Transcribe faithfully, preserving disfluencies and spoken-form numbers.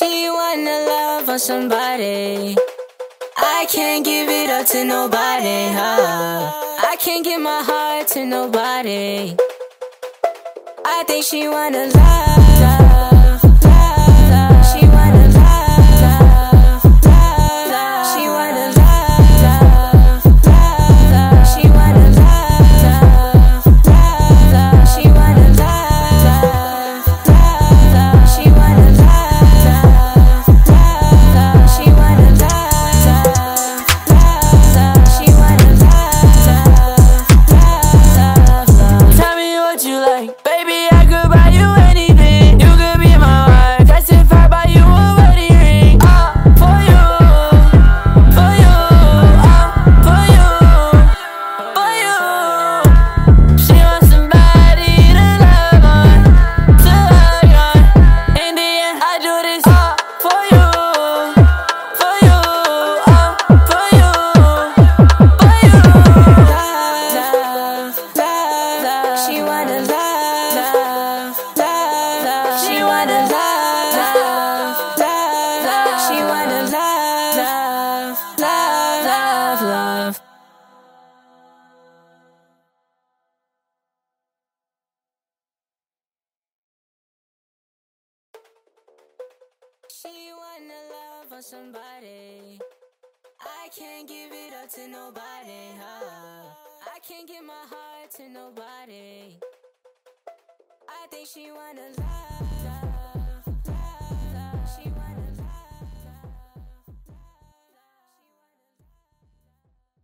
Say you wanna love on somebody, I can't give it up to nobody, huh? I can't give my heart to nobody. I think she wanna love, love. Say you wanna love on somebody, I can't give it up to nobody, huh? I can't give my heart to nobody. I think she wanna love.